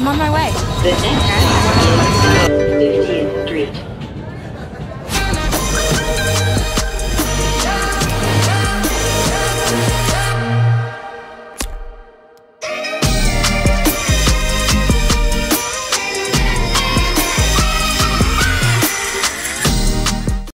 I'm on my way. The next stop is 15th Street.